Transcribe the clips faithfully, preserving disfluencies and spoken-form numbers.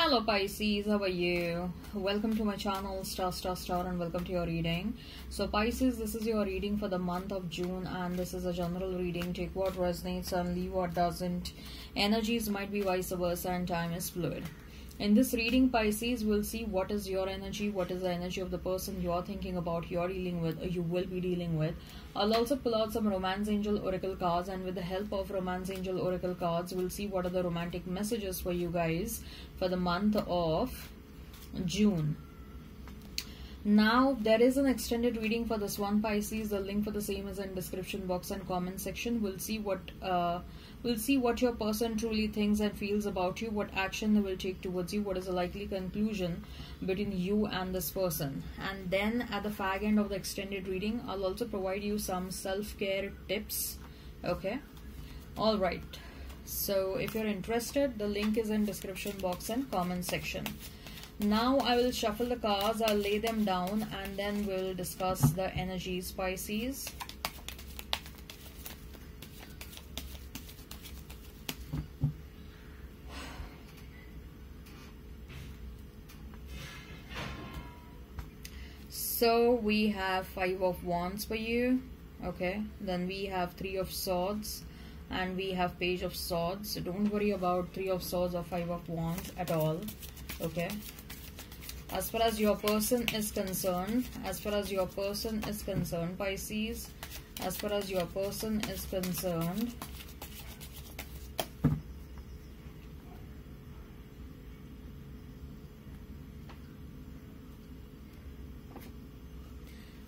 Hello Pisces, how are you? Welcome to my channel Star Star Star and welcome to your reading. So Pisces, this is your reading for the month of June and this is a general reading. Take what resonates and leave what doesn't. Energies might be vice versa and time is fluid. In this reading, Pisces, we'll see what is your energy, what is the energy of the person you're thinking about, you're dealing with, or you will be dealing with. I'll also pull out some Romance Angel Oracle cards, and with the help of Romance Angel Oracle cards, we'll see what are the romantic messages for you guys for the month of June. Now, there is an extended reading for this one, Pisces. The link for the same is in description box and comment section. We'll see what uh, we'll see what your person truly thinks and feels about you, what action they will take towards you, what is the likely conclusion between you and this person. And then at the fag end of the extended reading, I'll also provide you some self-care tips. Okay? Alright. So, if you're interested, the link is in description box and comment section. Now I will shuffle the cards, I'll lay them down and then we'll discuss the energies, Pisces. So we have Five of Wands for you, okay, then we have Three of Swords and we have Page of Swords. So don't worry about Three of Swords or Five of Wands at all, okay. As far as your person is concerned, as far as your person is concerned, Pisces, as far as your person is concerned,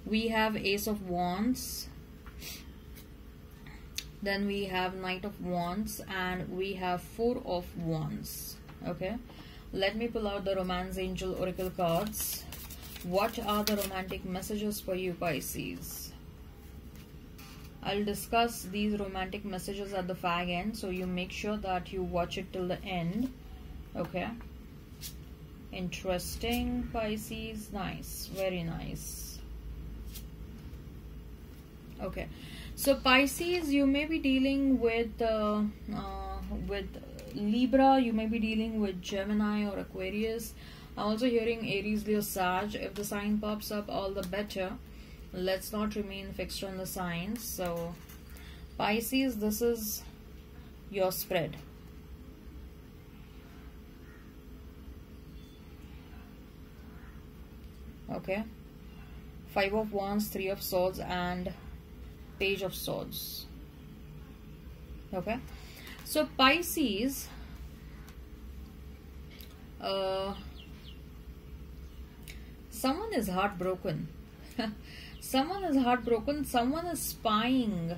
we have Ace of Wands, then we have Knight of Wands, and we have Four of Wands, okay. Let me pull out the Romance Angel Oracle cards. What are the romantic messages for you, Pisces? I'll discuss these romantic messages at the fag end, so you make sure that you watch it till the end. Okay. Interesting, Pisces. Nice. Very nice. Okay. So, Pisces, you may be dealing with... Uh, uh, with... Libra, you may be dealing with Gemini or Aquarius. I'm also hearing Aries, Leo, Sag. If the sign pops up, all the better. Let's not remain fixed on the signs. So, Pisces, this is your spread. Okay. Five of Wands, Three of Swords, and Page of Swords. Okay. So Pisces, uh, someone is heartbroken, someone is heartbroken, someone is spying,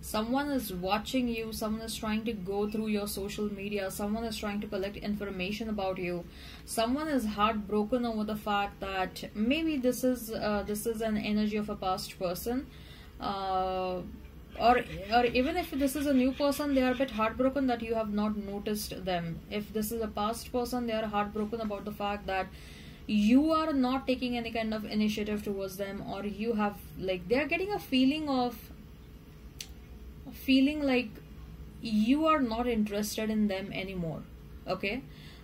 someone is watching you, someone is trying to go through your social media, someone is trying to collect information about you, someone is heartbroken over the fact that maybe this is, uh, this is an energy of a past person, uh, Or, or even if this is a new person, they are a bit heartbroken that you have not noticed them. If this is a past person, they are heartbroken about the fact that you are not taking any kind of initiative towards them, or you have, like, they are getting a feeling of, feeling like you are not interested in them anymore, okay?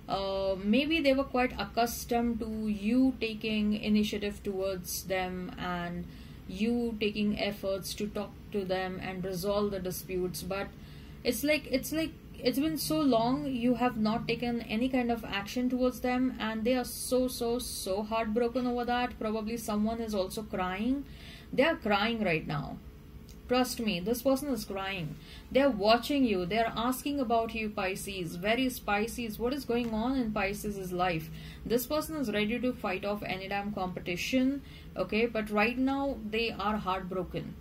Uh, maybe they were quite accustomed to you taking initiative towards them and you taking efforts to talk to them and resolve the disputes, but it's like it's like it's been so long you have not taken any kind of action towards them, and they are so so so heartbroken over that. Probably someone is also crying. They are crying right now. Trust me, this person is crying. They are watching you. They are asking about you, Pisces. Where is Pisces? What is going on in Pisces' life? This person is ready to fight off any damn competition. Okay, but right now they are heartbroken.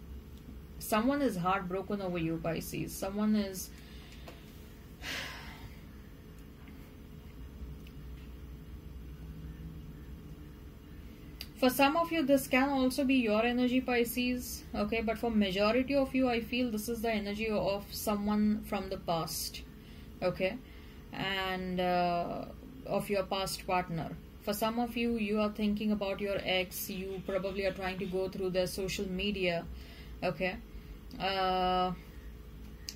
Someone is heartbroken over you, Pisces. Someone is... For some of you, this can also be your energy, Pisces, okay, but for majority of you, I feel this is the energy of someone from the past, okay, and uh, of your past partner. For some of you, you are thinking about your ex, you probably are trying to go through their social media, okay, uh,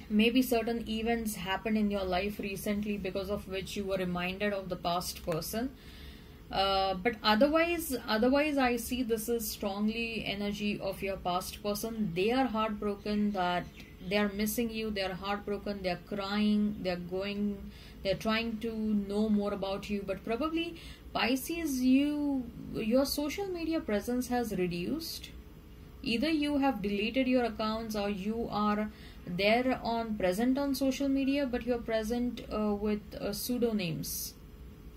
Maybe certain events happened in your life recently because of which you were reminded of the past person. Uh, but otherwise, otherwise I see this is strongly energy of your past person. They are heartbroken that they are missing you. They are heartbroken. They are crying. They are going. They are trying to know more about you. But probably Pisces, you your social media presence has reduced. Either you have deleted your accounts or you are there on present on social media, but you're present uh, with uh, pseudonyms.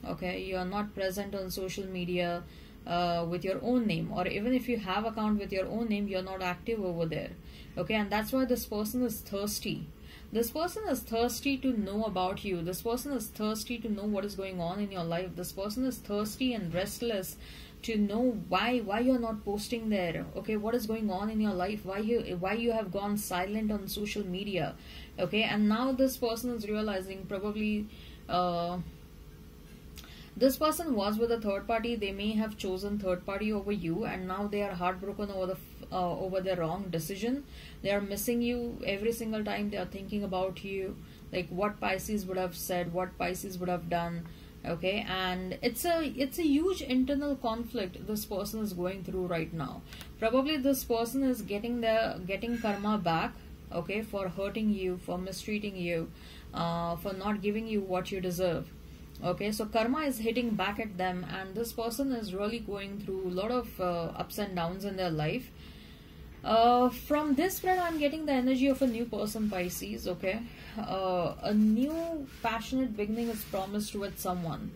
Okay, you are not present on social media uh, with your own name, or even if you have account with your own name, you're not active over there. Okay, and that's why this person is thirsty. This person is thirsty to know about you. This person is thirsty to know what is going on in your life. This person is thirsty and restless to know why why you're not posting there. Okay, what is going on in your life? Why you why you have gone silent on social media? Okay, and now this person is realizing probably uh, this person was with a third party. They may have chosen third party over you, and now they are heartbroken over the uh, over their wrong decision. They are missing you every single time. They are thinking about you, like what Pisces would have said, what Pisces would have done. Okay, and it's a it's a huge internal conflict this person is going through right now. Probably this person is getting the getting karma back. Okay, for hurting you, for mistreating you, uh, for not giving you what you deserve. Okay, so karma is hitting back at them, and this person is really going through a lot of uh, ups and downs in their life. Uh, from this spread, I'm getting the energy of a new person, Pisces. Okay, uh, a new passionate beginning is promised with someone.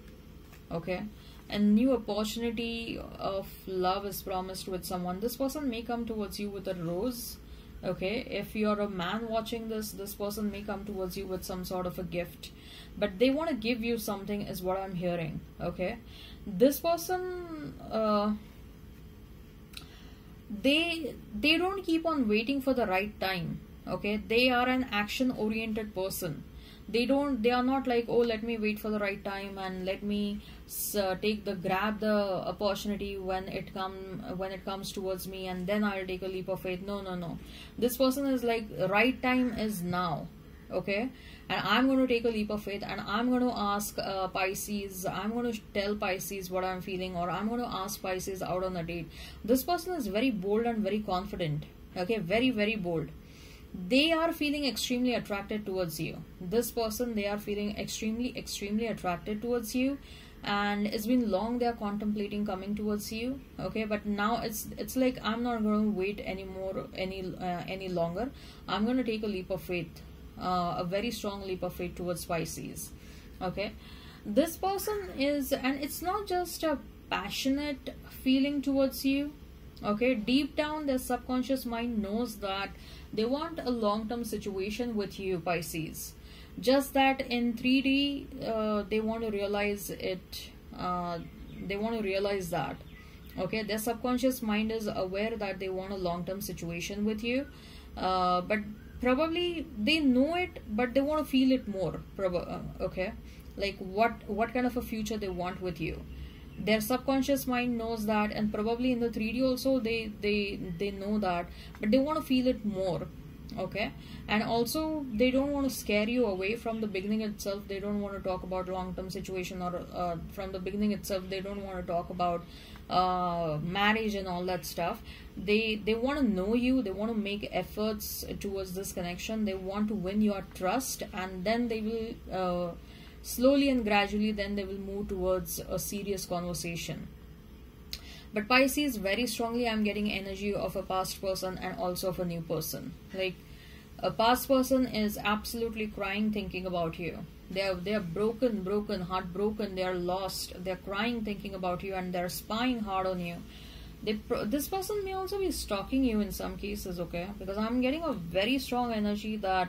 Okay, a new opportunity of love is promised with someone. This person may come towards you with a rose. Okay, if you're a man watching this, this person may come towards you with some sort of a gift, but they want to give you something is what I'm hearing. Okay, this person, uh, they they don't keep on waiting for the right time. Okay, they are an action oriented person. They don't they are not like, oh, let me wait for the right time and let me uh, take the grab the opportunity when it come when it comes towards me, and then I'll take a leap of faith. No, no, no. This person is like, right time is now. Okay, and I'm going to take a leap of faith, and I'm going to ask uh, Pisces, I'm going to tell Pisces what I'm feeling, or I'm going to ask Pisces out on a date. This person is very bold and very confident. Okay, very, very bold. They are feeling extremely attracted towards you. This person, they are feeling extremely, extremely attracted towards you. And it's been long they are contemplating coming towards you. Okay, but now it's it's like, I'm not going to wait anymore, any, uh, any longer. I'm going to take a leap of faith. Uh, a very strong leap of faith towards Pisces. Okay, this person is, and it's not just a passionate feeling towards you. Okay, deep down their subconscious mind knows that they want a long-term situation with you, Pisces. Just that in three D, uh, they want to realize it. Uh, they want to realize that. Okay, their subconscious mind is aware that they want a long-term situation with you, uh, but probably they know it, but they want to feel it more. Okay, like what what kind of a future they want with you. Their subconscious mind knows that, and probably in the three D also they they they know that, but they want to feel it more. Okay, and also they don't want to scare you away from the beginning itself. They don't want to talk about long-term situation, or uh, from the beginning itself they don't want to talk about uh marriage and all that stuff. They they want to know you. They want to make efforts towards this connection. They want to win your trust, and then they will uh, slowly and gradually then they will move towards a serious conversation. But Pisces, very strongly I'm getting energy of a past person and also of a new person. Like a past person is absolutely crying, thinking about you. They are, they are broken, broken, heartbroken. They are lost. They are crying, thinking about you, and they are spying hard on you. They, this person may also be stalking you in some cases, okay? Because I'm getting a very strong energy that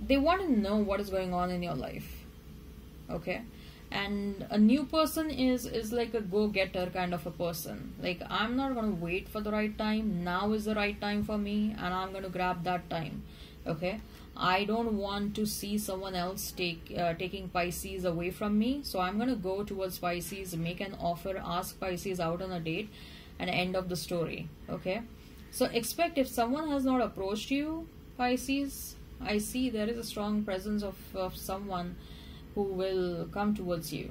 they want to know what is going on in your life, okay? And a new person is is like a go-getter kind of a person. Like, I'm not going to wait for the right time. Now is the right time for me, and I'm going to grab that time. Okay, I don't want to see someone else take uh, taking Pisces away from me. So I'm going to go towards Pisces, make an offer, ask Pisces out on a date, and end of the story. Okay, so expect, if someone has not approached you, Pisces, I see there is a strong presence of, of someone who will come towards you.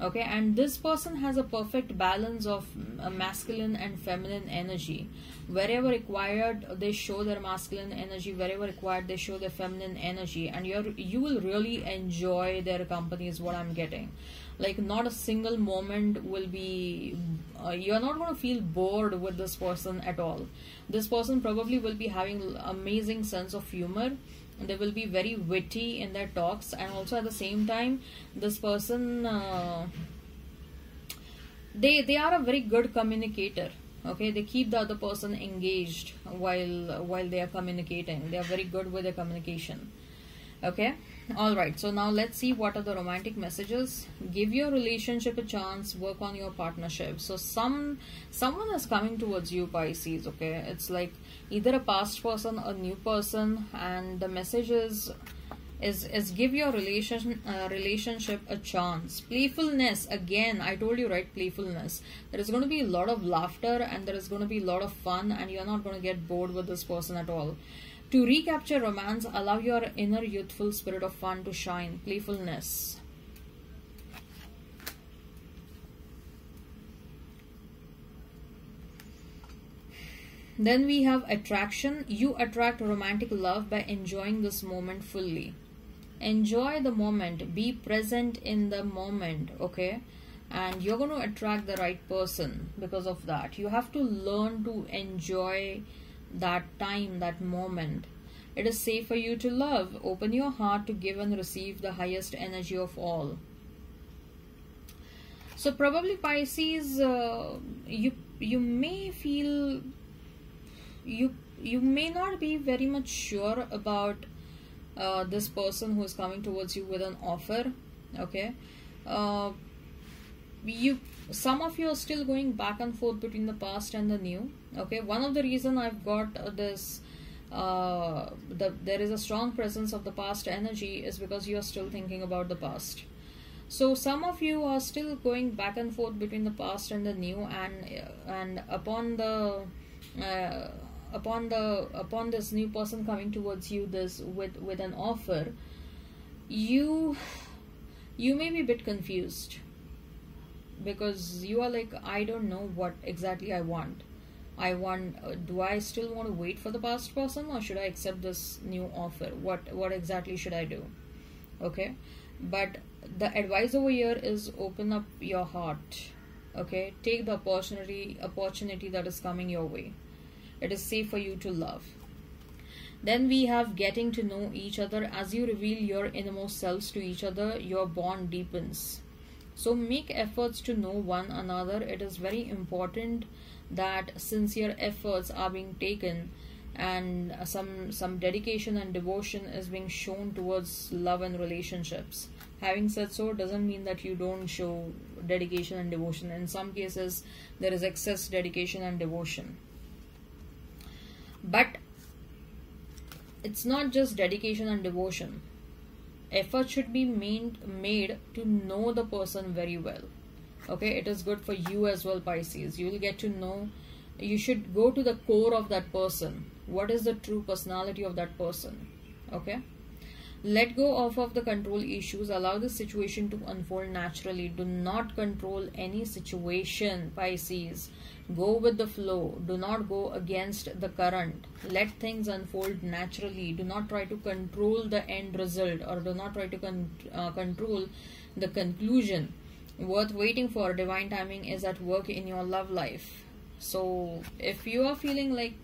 Okay, and this person has a perfect balance of a masculine and feminine energy. Wherever required, they show their masculine energy. Wherever required, they show their feminine energy. And you're, you will really enjoy their company is what I'm getting. Like, not a single moment will be... Uh, you're not going to feel bored with this person at all. This person probably will be having amazing sense of humor. They will be very witty in their talks, and also at the same time this person uh, they they are a very good communicator. Okay, they keep the other person engaged while while they are communicating. They are very good with their communication. Okay, all right, so now let's see what are the romantic messages. Give your relationship a chance, work on your partnership. So some someone is coming towards you, Pisces. Okay, it's like either a past person, a new person, and the message is is, is give your relation uh, relationship a chance. Playfulness, again I told you, right? Playfulness. There is going to be a lot of laughter, and there is going to be a lot of fun, and you're not going to get bored with this person at all. To recapture romance, allow your inner youthful spirit of fun to shine. Playfulness. Then we have attraction. You attract romantic love by enjoying this moment fully. Enjoy the moment. Be present in the moment, okay? And you're going to attract the right person because of that. You have to learn to enjoy that time, that moment. It is safe for you to love. Open your heart to give and receive the highest energy of all. So probably Pisces, uh, you you may feel you you may not be very much sure about uh, this person who is coming towards you with an offer. Okay, uh, you some of you are still going back and forth between the past and the new. Okay, one of the reason I've got this uh the, there is a strong presence of the past energy is because you are still thinking about the past. So some of you are still going back and forth between the past and the new, and and upon the uh, upon the upon this new person coming towards you this with with an offer, you you may be a bit confused, because you are like, I don't know what exactly I want. I want, uh, do I still want to wait for the past person, or should I accept this new offer? What what exactly should I do? Okay, but the advice over here is open up your heart. Okay, take the opportunity opportunity that is coming your way. It is safe for you to love. Then we have getting to know each other. As you reveal your innermost selves to each other, your bond deepens. So make efforts to know one another. It is very important that sincere efforts are being taken, and some some dedication and devotion is being shown towards love and relationships. Having said so, doesn't mean that you don't show dedication and devotion. In some cases, there is excess dedication and devotion. But it's not just dedication and devotion. Effort should be made made to know the person very well. Okay, it is good for you as well, Pisces. You will get to know, you should go to the core of that person. What is the true personality of that person? Okay, let go off of the control issues. Allow the situation to unfold naturally. Do not control any situation, Pisces. Go with the flow. Do not go against the current. Let things unfold naturally. Do not try to control the end result, or do not try to con uh, control the conclusion. Worth waiting for. Divine timing is at work in your love life. So if you are feeling like,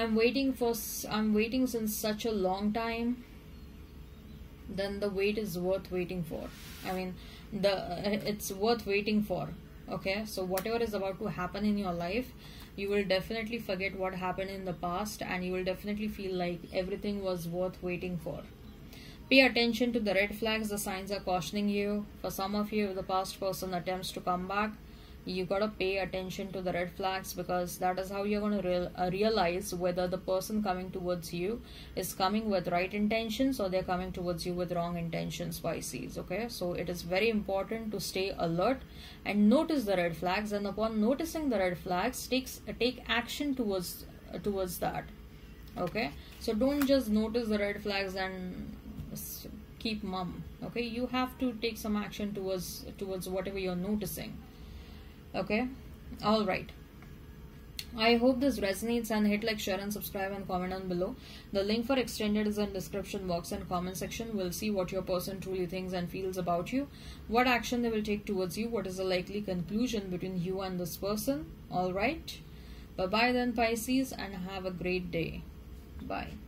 I'm waiting for I'm waiting since such a long time, then the wait is worth waiting for. I mean, the it's worth waiting for. Okay, so whatever is about to happen in your life, you will definitely forget what happened in the past, and you will definitely feel like everything was worth waiting for. Pay attention to the red flags. The signs are cautioning you. For some of you, if the past person attempts to come back, you gotta pay attention to the red flags, because that is how you're gonna real, uh, realize whether the person coming towards you is coming with right intentions, or they're coming towards you with wrong intentions, Pisces. Okay, so it is very important to stay alert and notice the red flags, and upon noticing the red flags, takes uh, take action towards uh, towards that. Okay, so don't just notice the red flags and keep mum. Okay, you have to take some action towards towards whatever you're noticing. Okay, all right, I hope this resonates, and hit like, share and subscribe and comment down below. The link for extended is in description box and comment section. We'll see what your person truly thinks and feels about you, what action they will take towards you, what is the likely conclusion between you and this person. All right, bye bye then, Pisces, and have a great day. Bye.